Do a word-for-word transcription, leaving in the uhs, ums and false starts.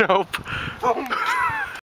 Nope.